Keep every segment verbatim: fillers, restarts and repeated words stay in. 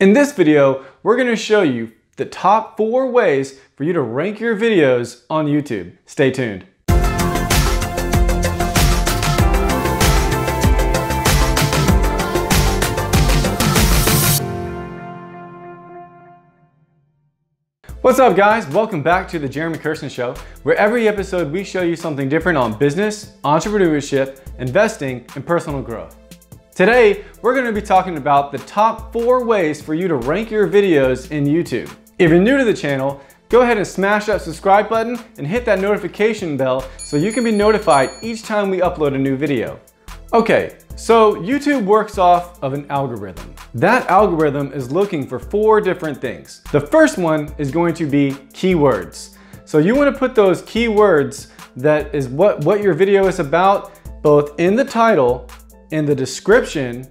In this video, we're going to show you the top four ways for you to rank your videos on YouTube. Stay tuned. What's up guys? Welcome back to the Jeremy Kersten Show, where every episode we show you something different on business, entrepreneurship, investing, and personal growth. Today, we're going to be talking about the top four ways for you to rank your videos in YouTube. If you're new to the channel, go ahead and smash that subscribe button and hit that notification bell so you can be notified each time we upload a new video. Okay, so YouTube works off of an algorithm. That algorithm is looking for four different things. The first one is going to be keywords. So you want to put those keywords, that is what, what your video is about, both in the title, in the description,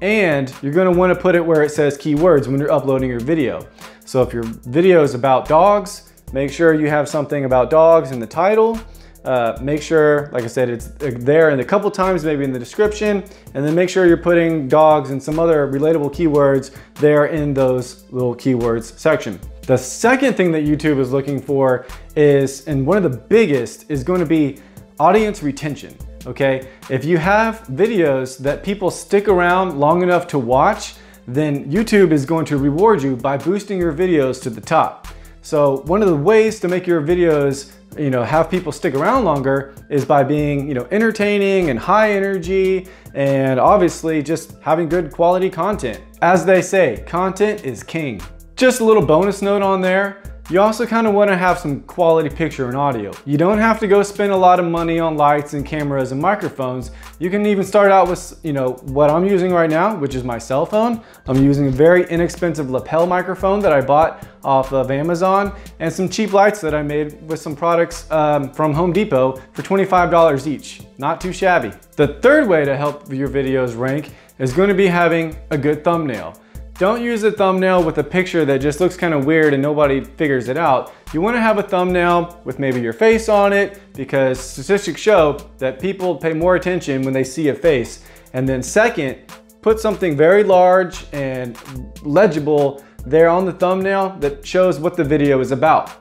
and you're going to want to put it where it says keywords when you're uploading your video. So if your video is about dogs, make sure you have something about dogs in the title. Uh, make sure, like I said, it's there and a couple times, maybe in the description, and then make sure you're putting dogs and some other relatable keywords there in those little keywords section. The second thing that YouTube is looking for is, and one of the biggest, is going to be audience retention, okay? If you have videos that people stick around long enough to watch, then YouTube is going to reward you by boosting your videos to the top. So one of the ways to make your videos, you know, have people stick around longer is by being, you know, entertaining and high energy, and obviously just having good quality content. As they say, content is king. Just a little bonus note on there. You also kind of want to have some quality picture and audio. You don't have to go spend a lot of money on lights and cameras and microphones. You can even start out with, you know, what I'm using right now, which is my cell phone. I'm using a very inexpensive lapel microphone that I bought off of Amazon, and some cheap lights that I made with some products um, from Home Depot for twenty-five dollars each. Not too shabby. The third way to help your videos rank is going to be having a good thumbnail. Don't use a thumbnail with a picture that just looks kind of weird and nobody figures it out. You want to have a thumbnail with maybe your face on it, because statistics show that people pay more attention when they see a face. And then second, put something very large and legible there on the thumbnail that shows what the video is about.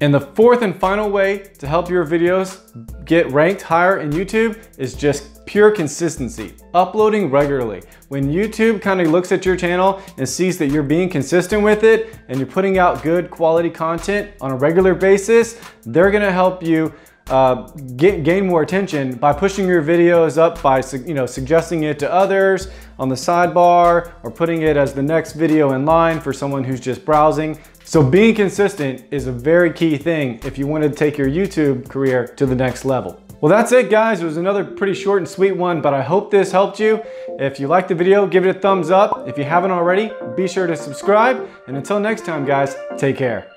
And the fourth and final way to help your videos get ranked higher in YouTube is just pure consistency, uploading regularly. When YouTube kind of looks at your channel and sees that you're being consistent with it and you're putting out good quality content on a regular basis, they're gonna help you uh, get, gain more attention by pushing your videos up, by you know suggesting it to others on the sidebar, or putting it as the next video in line for someone who's just browsing. So being consistent is a very key thing if you want to take your YouTube career to the next level. Well, that's it guys. It was another pretty short and sweet one, but I hope this helped you. If you liked the video, give it a thumbs up. If you haven't already, be sure to subscribe. And until next time guys, take care.